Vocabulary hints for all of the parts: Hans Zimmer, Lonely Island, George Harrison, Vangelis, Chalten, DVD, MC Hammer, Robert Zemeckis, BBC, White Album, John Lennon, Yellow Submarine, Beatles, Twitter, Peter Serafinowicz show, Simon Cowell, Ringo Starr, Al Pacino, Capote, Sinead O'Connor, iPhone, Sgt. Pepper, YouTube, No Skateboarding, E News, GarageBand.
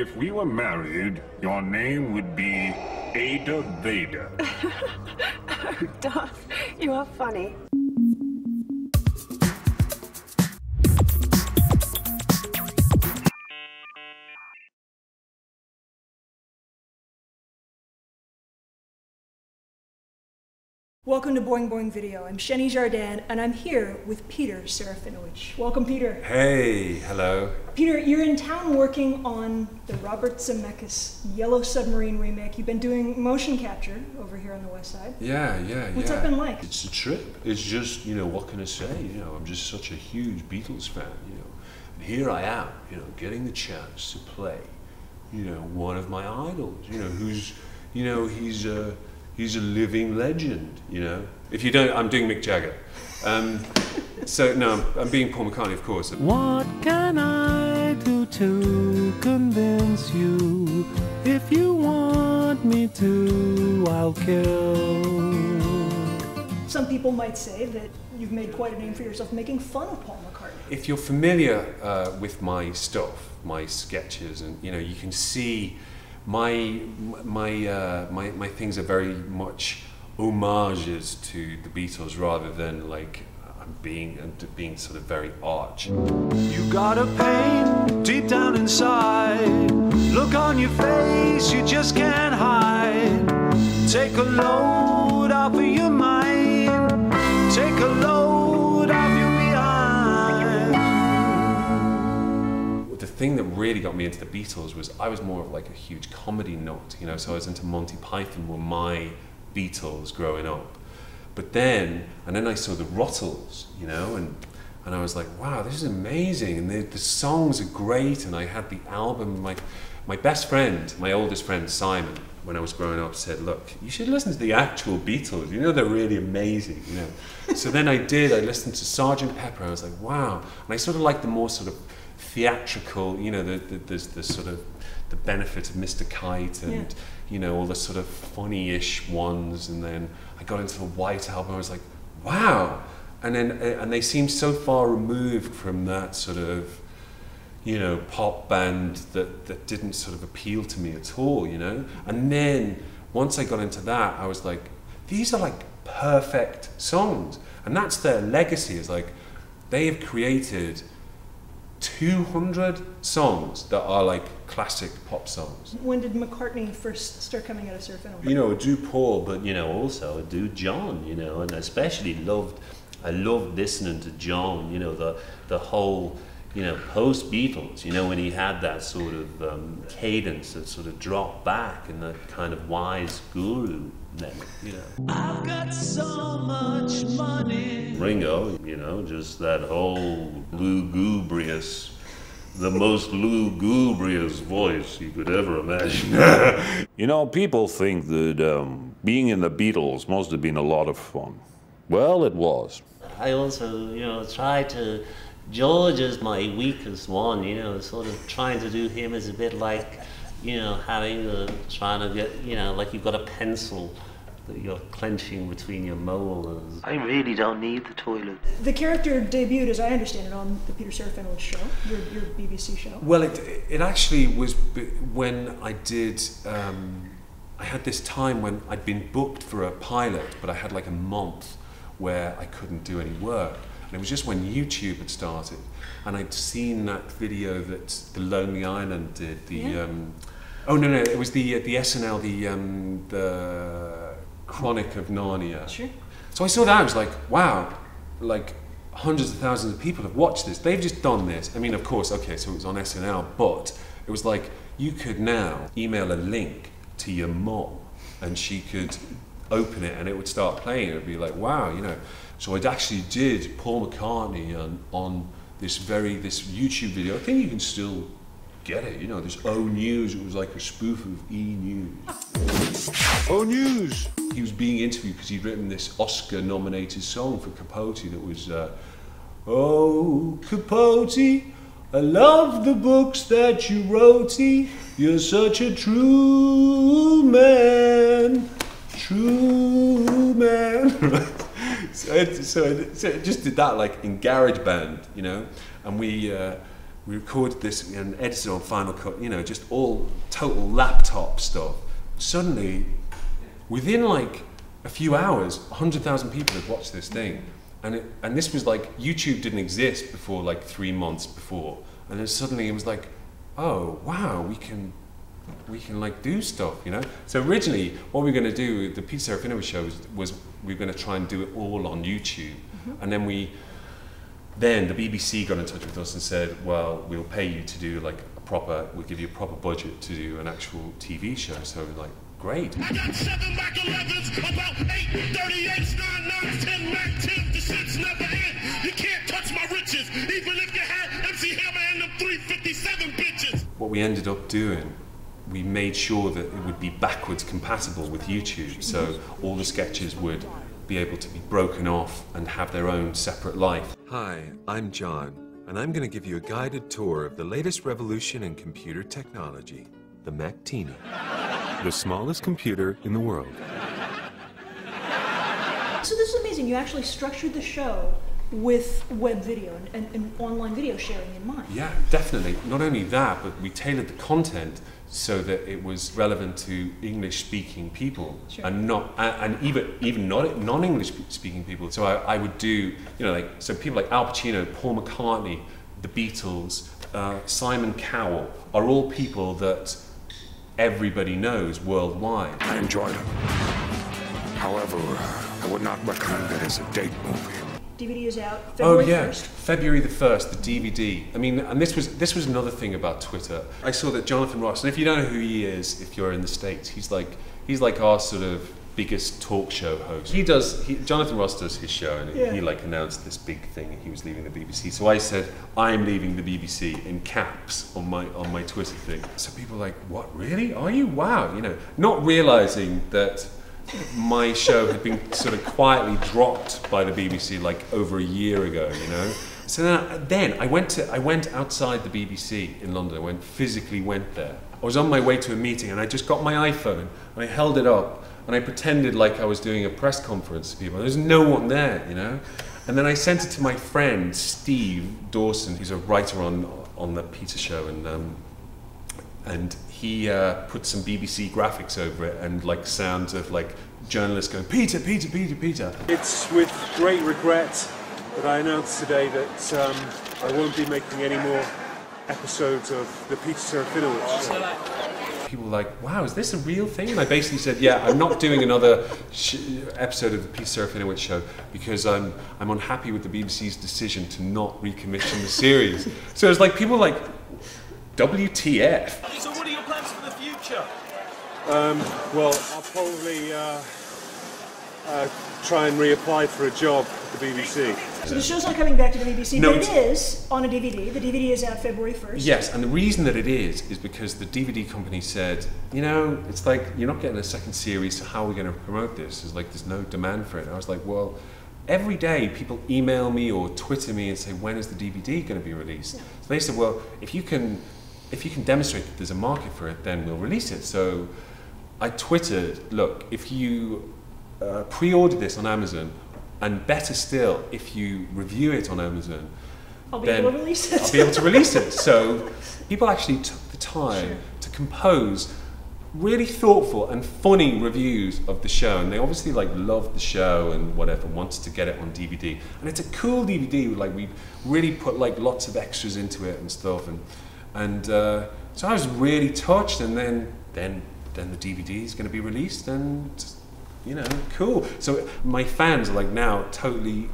If we were married, your name would be Ada Vader. Oh, Darth, you are funny. Welcome to Boing Boing Video. I'm Xeni Jardin, and I'm here with Peter Serafinowicz. Welcome, Peter. Hey, hello. Peter, you're in town working on the Robert Zemeckis Yellow Submarine remake. You've been doing motion capture over here on the West Side. Yeah. What's that been like? It's a trip. It's just, you know, what can I say? You know, I'm just such a huge Beatles fan, you know. And here I am, you know, getting the chance to play, you know, one of my idols, you know, who's, you know, he's a living legend, you know. If you don't, I'm doing Mick Jagger. So, no, I'm being Paul McCartney, of course. What can I do to convince you? If you want me to, I'll kill. Some people might say that you've made quite a name for yourself making fun of Paul McCartney. If you're familiar with my stuff, my sketches, and, you know, you can see my things are very much homages to the Beatles rather than like I'm being sort of very arch. You got a pain deep down inside. Look on your face, you just can't hide. Take a load off of your mind. Take a load off your behind. The thing that really got me into the Beatles was I was more of like a huge comedy nut, you know, so I was into Monty Python were my Beatles growing up. But then I saw the Rutles, you know, and I was like, wow, this is amazing, and the songs are great, and I had the album. My best friend, my oldest friend, Simon, when I was growing up, said, look, you should listen to the actual Beatles, you know, they're really amazing, you know. So then I did, I listened to Sgt. Pepper, I was like, wow, and I sort of liked the more sort of theatrical, you know, the sort of the benefit of Mr. Kite and, you know, all the sort of funny-ish ones, and then I got into the White Album, I was like, wow! And then, and they seem so far removed from that sort of, you know, pop band that didn't sort of appeal to me at all, you know? And then, once I got into that, I was like, these are like perfect songs. And that's their legacy, is like, they have created 200 songs that are like classic pop songs. When did McCartney first start coming out of Serafinowicz? You know, I do Paul, but you know, also I do John, you know, and I especially loved listening to John, you know, the whole, you know, post-Beatles, you know, when he had that sort of cadence, that sort of drop back and that kind of wise guru neck, you know. I've got so much money. Ringo, you know, just that whole lugubrious, the most lugubrious voice you could ever imagine. You know, people think that being in the Beatles must have been a lot of fun. Well, it was. I also, you know, tried to... George is my weakest one, you know, sort of trying to do him is a bit like, you know, trying to get, you know, like you've got a pencil that you're clenching between your molars. I really don't need the toilet. The character debuted, as I understand it, on the Peter Serafinowicz show, your BBC show. Well, it actually was when I did, I had this time when I'd been booked for a pilot, but I had like a month where I couldn't do any work. And it was just when YouTube had started, and I'd seen that video that the Lonely Island did. The oh no, it was the SNL, the Chronic of Narnia. Sure. So I saw that. I was like, wow, like hundreds of thousands of people have watched this. They've just done this. I mean, of course, okay, so it was on SNL, but it was like you could now email a link to your mom, and she could open it, and it would start playing. It would be like, wow, you know. So I actually did Paul McCartney on this YouTube video. I think you can still get it, you know, this O News. It was like a spoof of E News. O News! He was being interviewed because he'd written this Oscar-nominated song for Capote that was, oh, Capote, I love the books that you wrote. You're such a true man, true man. So it just did that like in GarageBand, you know, and We recorded this and edited it on Final Cut, you know, just all total laptop stuff. Suddenly, within like a few hours, 100,000 people had watched this thing. And this was like, YouTube didn't exist before like 3 months before. And then suddenly it was like, oh, wow, we can like do stuff, you know? So originally, what we were gonna do with the Peter Serafinowicz show was we were gonna try and do it all on YouTube. Mm-hmm. And then the BBC got in touch with us and said, well, we'll pay you to do like a proper, we'll give you a proper budget to do an actual TV show. So we're like, great. I got 7 Mac 11s, about 8 38s, 9 9s, 10 Mac 10s, the shit's never end. You can't touch my riches, even if you had MC Hammer and them 357 bitches. What we ended up doing, we made sure that it would be backwards compatible with YouTube, so all the sketches would be able to be broken off and have their own separate life. Hi, I'm John, and I'm going to give you a guided tour of the latest revolution in computer technology, the Mactini, the smallest computer in the world. So this is amazing. You actually structured the show with web video and online video sharing in mind. Yeah, definitely. Not only that, but we tailored the content so that it was relevant to English-speaking people, sure, and not and even not non-English-speaking people. So I would do, you know, like, so people like Al Pacino, Paul McCartney, the Beatles, Simon Cowell are all people that everybody knows worldwide. I enjoyed it. However, I would not recommend it as a date movie. DVD is out February 1st. Oh yeah, February the 1st, the DVD. I mean, and this was another thing about Twitter. I saw that Jonathan Ross, and if you don't know who he is, if you're in the States, he's like our sort of biggest talk show host. Jonathan Ross does his show, and yeah, he like announced this big thing and he was leaving the BBC. So I said, I'm leaving the BBC in caps on my Twitter thing. So people were like, what, really? Are you? Wow, you know, not realizing that my show had been sort of quietly dropped by the BBC like over a year ago, you know. So then I went outside the BBC in London. I physically went there. I was on my way to a meeting and I just got my iPhone and I held it up and I pretended like I was doing a press conference to people. There's no one there, you know. And then I sent it to my friend Steve Dawson, who's a writer on the Peter show, and he put some BBC graphics over it and like sounds of like journalists going, Peter, Peter, Peter, Peter. It's with great regret that I announce today that I won't be making any more episodes of the Peter Serafinowicz show. People were like, wow, is this a real thing? And I basically said, yeah, I'm not doing another episode of the Peter Serafinowicz show because I'm unhappy with the BBC's decision to not recommission the series. So it's like, people were like, WTF. So what are your plans for the future? Well, I'll probably try and reapply for a job at the BBC. So the show's not coming back to the BBC, no, but it is on a DVD. The DVD is out February 1st. Yes, and the reason that it is because the DVD company said, you know, it's like, you're not getting a second series, so how are we going to promote this? It's like, there's no demand for it. And I was like, well, every day people email me or Twitter me and say, when is the DVD going to be released? Yeah. So they said, well, if you can demonstrate that there's a market for it, then we'll release it. So I Twittered, look, if you pre-order this on Amazon, and better still, if you review it on Amazon, I'll be able to release it. So people actually took the time, sure, to compose really thoughtful and funny reviews of the show, and they obviously like loved the show and whatever, wanted to get it on DVD. And it's a cool DVD, like we really put like lots of extras into it and stuff, and so I was really touched. And then the DVD is going to be released, and you know, cool. So my fans are like now totally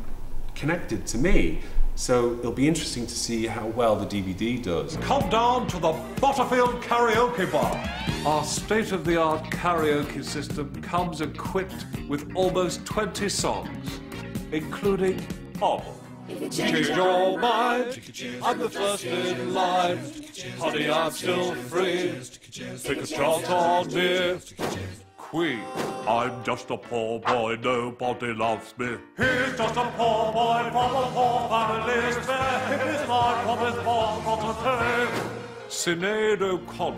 connected to me. So it'll be interesting to see how well the DVD does. Come down to the Butterfield Karaoke Bar. Our state-of-the-art karaoke system comes equipped with almost 20 songs, including Hobble. Change your mind, I'm the first in line. Honey, I'm still free. Pick a shot on me. Queen, I'm just a poor boy, nobody loves me. He's just a poor boy from a poor family. Spare his life from his poor property. Sinead O'Connor,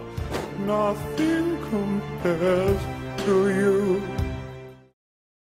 nothing compares to you.